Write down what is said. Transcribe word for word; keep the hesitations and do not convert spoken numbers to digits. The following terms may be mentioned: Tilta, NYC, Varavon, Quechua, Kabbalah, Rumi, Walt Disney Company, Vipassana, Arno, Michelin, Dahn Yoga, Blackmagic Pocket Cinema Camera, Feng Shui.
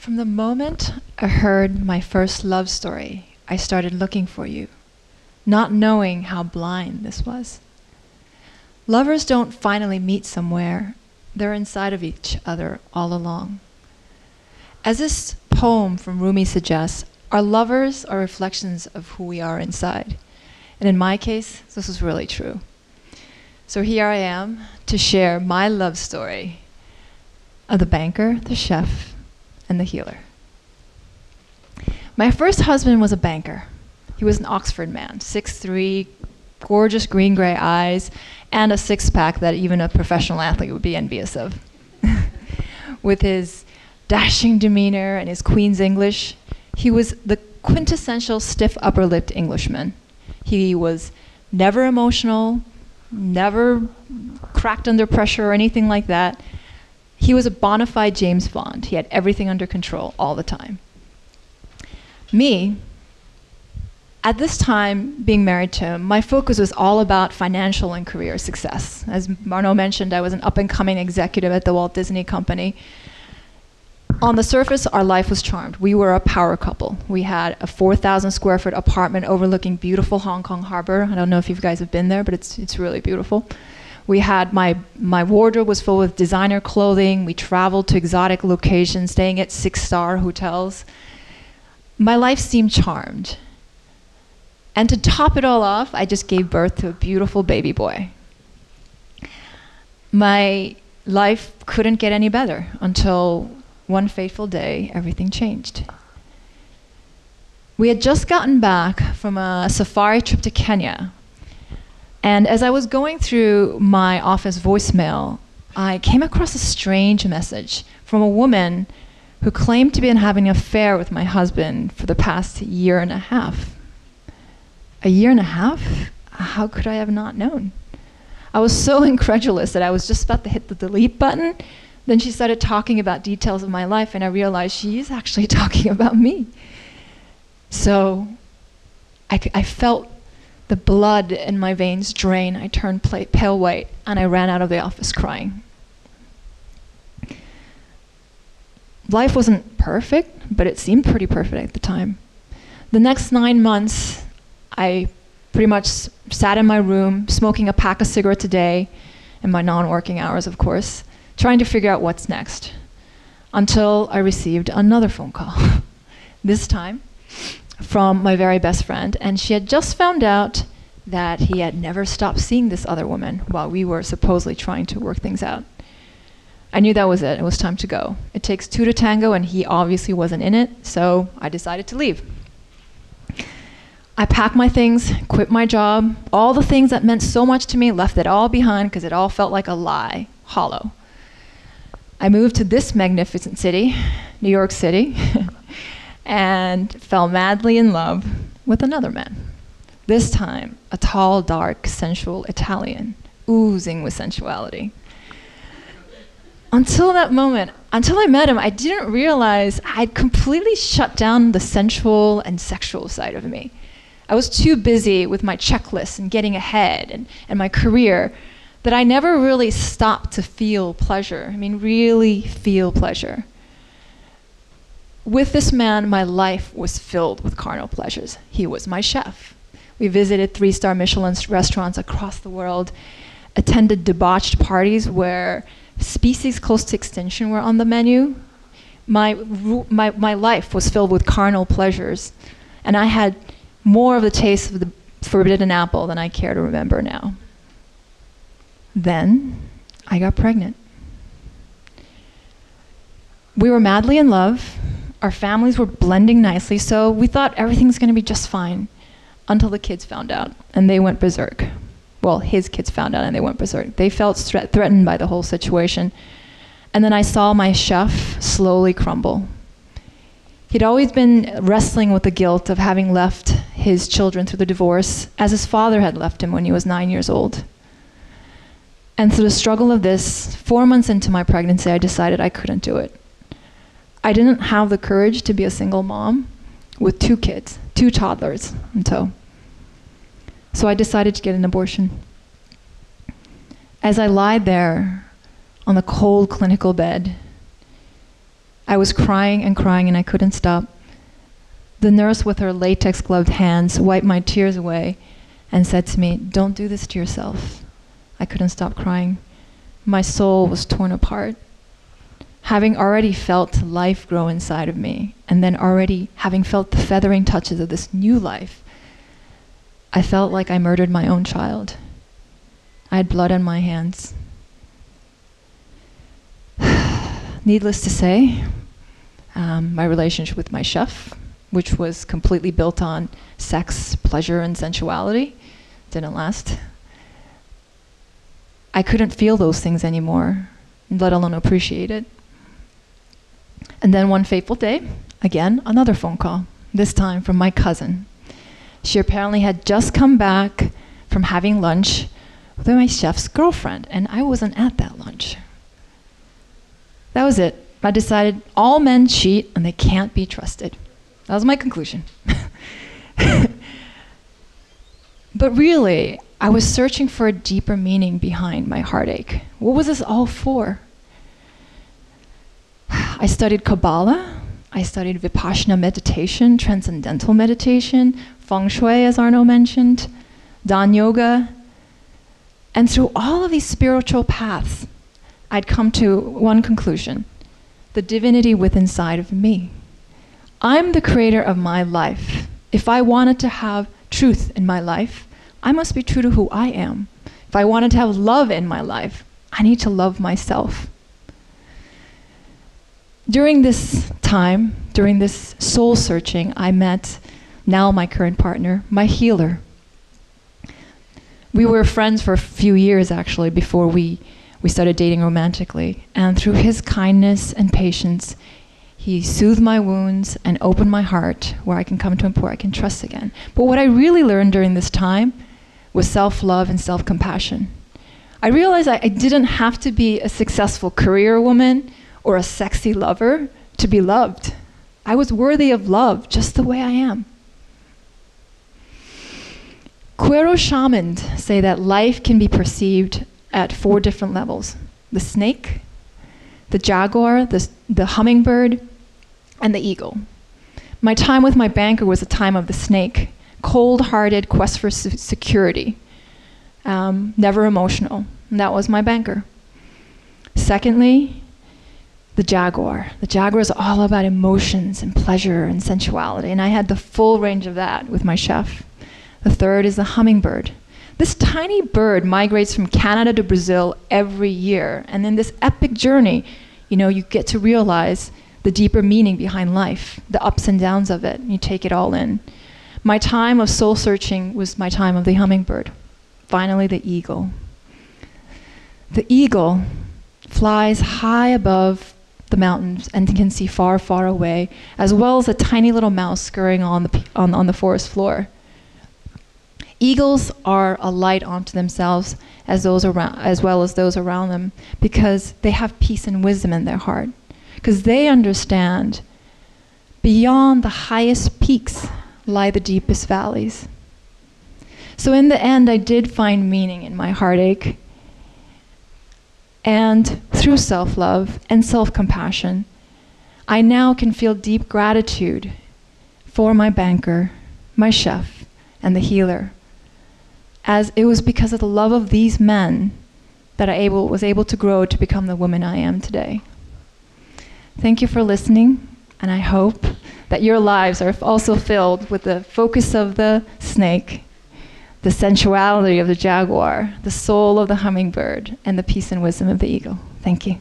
From the moment I heard my first love story, I started looking for you, not knowing how blind this was. Lovers don't finally meet somewhere. They're inside of each other all along. As this poem from Rumi suggests, our lovers are reflections of who we are inside. And in my case, this was really true. So here I am to share my love story of the banker, the chef, and the healer. My first husband was a banker. He was an Oxford man, six foot three, gorgeous green-gray eyes, and a six-pack that even a professional athlete would be envious of. With his dashing demeanor and his Queen's English, he was the quintessential stiff upper-lipped Englishman. He was never emotional, never cracked under pressure or anything like that. He was a bona fide James Bond. He had everything under control all the time. Me, at this time, being married to him, my focus was all about financial and career success. As Marno mentioned, I was an up-and-coming executive at the Walt Disney Company. On the surface, our life was charmed. We were a power couple. We had a four thousand square foot apartment overlooking beautiful Hong Kong harbor. I don't know if you guys have been there, but it's, it's really beautiful. We had, my, my wardrobe was full with designer clothing. We traveled to exotic locations, staying at six-star hotels. My life seemed charmed. And to top it all off, I just gave birth to a beautiful baby boy. My life couldn't get any better until one fateful day, everything changed. We had just gotten back from a safari trip to Kenya. And as I was going through my office voicemail, I came across a strange message from a woman who claimed to be having an affair with my husband for the past year and a half. A year and a half? How could I have not known? I was so incredulous that I was just about to hit the delete button. Then she started talking about details of my life, and I realized she's actually talking about me. So I, I felt the blood in my veins drain. I turned pale white, and I ran out of the office crying. Life wasn't perfect, but it seemed pretty perfect at the time. The next nine months, I pretty much sat in my room, smoking a pack of cigarettes a day, in my non-working hours, of course, trying to figure out what's next, until I received another phone call, this time from my very best friend, and she had just found out that he had never stopped seeing this other woman while we were supposedly trying to work things out. I knew that was it. It was time to go. It takes two to tango, and he obviously wasn't in it, so I decided to leave. I packed my things, quit my job, all the things that meant so much to me, left it all behind because it all felt like a lie, hollow. I moved to this magnificent city, New York City, and fell madly in love with another man. This time, a tall, dark, sensual Italian, oozing with sensuality. Until that moment, until I met him, I didn't realize I'd completely shut down the sensual and sexual side of me. I was too busy with my checklist and getting ahead and, and my career that I never really stopped to feel pleasure. I mean, really feel pleasure. With this man, my life was filled with carnal pleasures. He was my chef. We visited three-star Michelin restaurants across the world, attended debauched parties where species close to extinction were on the menu. My, my, my life was filled with carnal pleasures, and I had more of the taste of the forbidden apple than I care to remember now. Then I got pregnant. We were madly in love. Our families were blending nicely, so we thought everything's going to be just fine until the kids found out, and they went berserk. Well, his kids found out, and they went berserk. They felt threat threatened by the whole situation. And then I saw my chef slowly crumble. He'd always been wrestling with the guilt of having left his children through the divorce, as his father had left him when he was nine years old. And through the struggle of this, four months into my pregnancy, I decided I couldn't do it. I didn't have the courage to be a single mom with two kids, two toddlers in tow. So I decided to get an abortion. As I lied there on the cold clinical bed, I was crying and crying and I couldn't stop. The nurse with her latex gloved hands wiped my tears away and said to me, "Don't do this to yourself." I couldn't stop crying. My soul was torn apart. Having already felt life grow inside of me, and then already having felt the feathering touches of this new life, I felt like I murdered my own child. I had blood on my hands. Needless to say, um, my relationship with my chef, which was completely built on sex, pleasure, and sensuality, didn't last. I couldn't feel those things anymore, let alone appreciate it. And then one fateful day, again, another phone call, this time from my cousin. She apparently had just come back from having lunch with my chef's girlfriend, and I wasn't at that lunch. That was it. I decided all men cheat and they can't be trusted. That was my conclusion. But really, I was searching for a deeper meaning behind my heartache. What was this all for? I studied Kabbalah. I studied Vipassana meditation, transcendental meditation, Feng Shui, as Arno mentioned, Dahn Yoga. And through all of these spiritual paths, I'd come to one conclusion: the divinity within inside of me. I'm the creator of my life. If I wanted to have truth in my life, I must be true to who I am. If I wanted to have love in my life, I need to love myself. During this time, during this soul searching, I met now my current partner, my healer. We were friends for a few years actually before we, we started dating romantically. And through his kindness and patience, he soothed my wounds and opened my heart where I can come to him, where I can trust again. But what I really learned during this time was self-love and self-compassion. I realized I, I didn't have to be a successful career woman or a sexy lover to be loved. I was worthy of love just the way I am. Quechua shamans say that life can be perceived at four different levels: the snake, the jaguar, the, the hummingbird, and the eagle. My time with my banker was a time of the snake, cold-hearted quest for se security, um, never emotional. And that was my banker. Secondly, the jaguar. The jaguar is all about emotions and pleasure and sensuality, and I had the full range of that with my chef. The third is the hummingbird. This tiny bird migrates from Canada to Brazil every year, and in this epic journey, you know, you get to realize the deeper meaning behind life, the ups and downs of it, and you take it all in. My time of soul searching was my time of the hummingbird. Finally, the eagle. The eagle flies high above the mountains and can see far, far away, as well as a tiny little mouse scurrying on the, on, on the forest floor. Eagles are a light unto themselves as, those around, as well as those around them, because they have peace and wisdom in their heart, because they understand beyond the highest peaks lie the deepest valleys. So in the end, I did find meaning in my heartache, and through self-love and self-compassion, I now can feel deep gratitude for my banker, my chef, and the healer, as it was because of the love of these men that I able, was able to grow to become the woman I am today. Thank you for listening, and I hope that your lives are also filled with the focus of the snake, the sensuality of the jaguar, the soul of the hummingbird, and the peace and wisdom of the eagle. Thank you.